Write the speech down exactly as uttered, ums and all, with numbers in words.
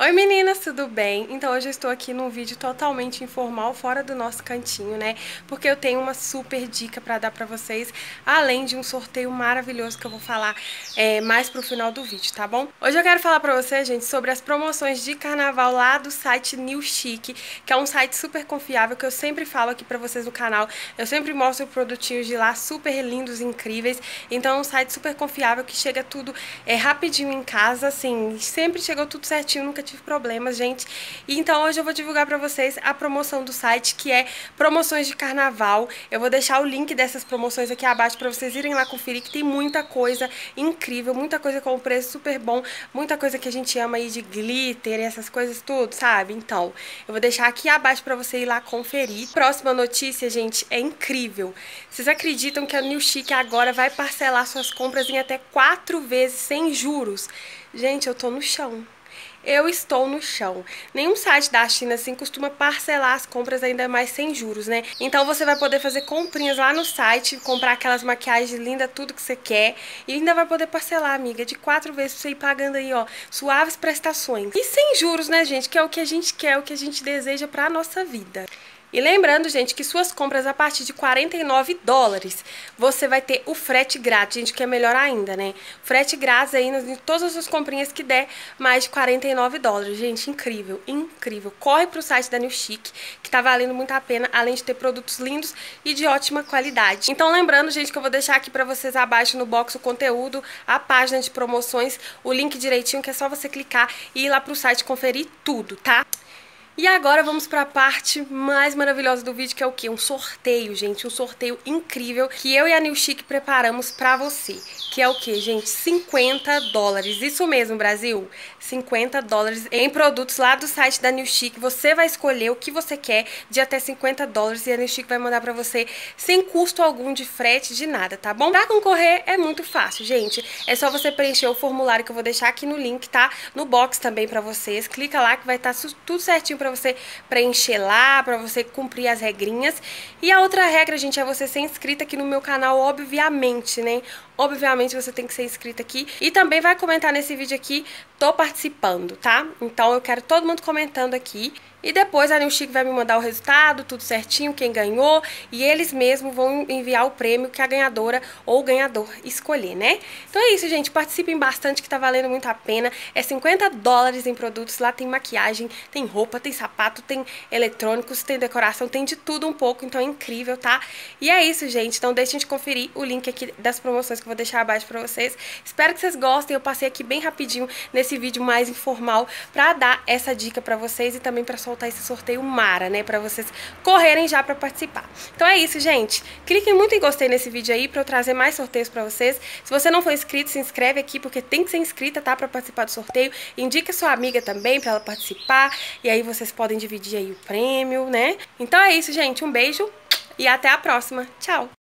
Oi meninas, tudo bem? Então hoje eu estou aqui num vídeo totalmente informal, fora do nosso cantinho, né? Porque eu tenho uma super dica pra dar pra vocês, além de um sorteio maravilhoso que eu vou falar é, mais pro final do vídeo, tá bom? Hoje eu quero falar pra vocês, gente, sobre as promoções de carnaval lá do site New Chic, que é um site super confiável, que eu sempre falo aqui pra vocês no canal. Eu sempre mostro produtinhos de lá super lindos, incríveis. Então é um site super confiável que chega tudo é, rapidinho em casa, assim, sempre chegou tudo certinho, nunca tive problemas, gente. E então hoje eu vou divulgar pra vocês a promoção do site, que é promoções de carnaval. Eu vou deixar o link dessas promoções aqui abaixo pra vocês irem lá conferir, que tem muita coisa incrível, muita coisa com preço super bom, muita coisa que a gente ama aí de glitter e essas coisas tudo, sabe? Então, eu vou deixar aqui abaixo pra você ir lá conferir. Próxima notícia, gente, é incrível. Vocês acreditam que a New Chic agora vai parcelar suas compras em até quatro vezes sem juros? Gente, eu tô no chão. Eu estou no chão. Nenhum site da China assim costuma parcelar as compras ainda mais sem juros, né? Então você vai poder fazer comprinhas lá no site, comprar aquelas maquiagens lindas, tudo que você quer, e ainda vai poder parcelar, amiga, de quatro vezes pra você ir pagando aí, ó, suaves prestações. E sem juros, né, gente? Que é o que a gente quer, o que a gente deseja pra nossa vida. E lembrando, gente, que suas compras a partir de quarenta e nove dólares, você vai ter o frete grátis, gente, que é melhor ainda, né? Frete grátis aí em todas as suas comprinhas que der mais de quarenta e nove dólares, gente, incrível, incrível. Corre pro site da New Chic, que tá valendo muito a pena, além de ter produtos lindos e de ótima qualidade. Então lembrando, gente, que eu vou deixar aqui pra vocês abaixo no box o conteúdo, a página de promoções, o link direitinho, que é só você clicar e ir lá pro site conferir tudo, tá? E agora vamos para a parte mais maravilhosa do vídeo, que é o quê? Um sorteio, gente, um sorteio incrível que eu e a New Chic preparamos para você, que é o quê, gente? cinquenta dólares, isso mesmo, Brasil, cinquenta dólares em produtos lá do site da New Chic. Você vai escolher o que você quer de até cinquenta dólares e a New Chic vai mandar para você sem custo algum de frete, de nada, tá bom? Para concorrer é muito fácil, gente, é só você preencher o formulário que eu vou deixar aqui no link, tá? No box também para vocês, clica lá que vai estar tudo certinho para Pra você preencher lá, pra você cumprir as regrinhas. E a outra regra, gente, é você ser inscrita aqui no meu canal, obviamente, né? Obviamente você tem que ser inscrita aqui. E também vai comentar nesse vídeo aqui, tô participando, tá? Então eu quero todo mundo comentando aqui. E depois a New Chic vai me mandar o resultado, tudo certinho, quem ganhou. E eles mesmos vão enviar o prêmio que a ganhadora ou o ganhador escolher, né? Então é isso, gente. Participem bastante, que tá valendo muito a pena. É cinquenta dólares em produtos. Lá tem maquiagem, tem roupa, tem sapato, tem eletrônicos, tem decoração, tem de tudo um pouco. Então é incrível, tá? E é isso, gente. Então deixem de conferir o link aqui das promoções que eu vou deixar abaixo pra vocês. Espero que vocês gostem. Eu passei aqui bem rapidinho nesse vídeo mais informal pra dar essa dica pra vocês e também pra sua soltar esse sorteio mara, né, pra vocês correrem já pra participar. Então é isso, gente. Cliquem muito em gostei nesse vídeo aí pra eu trazer mais sorteios pra vocês. Se você não for inscrito, se inscreve aqui, porque tem que ser inscrita, tá, pra participar do sorteio. Indica sua amiga também pra ela participar, e aí vocês podem dividir aí o prêmio, né? Então é isso, gente. Um beijo e até a próxima. Tchau!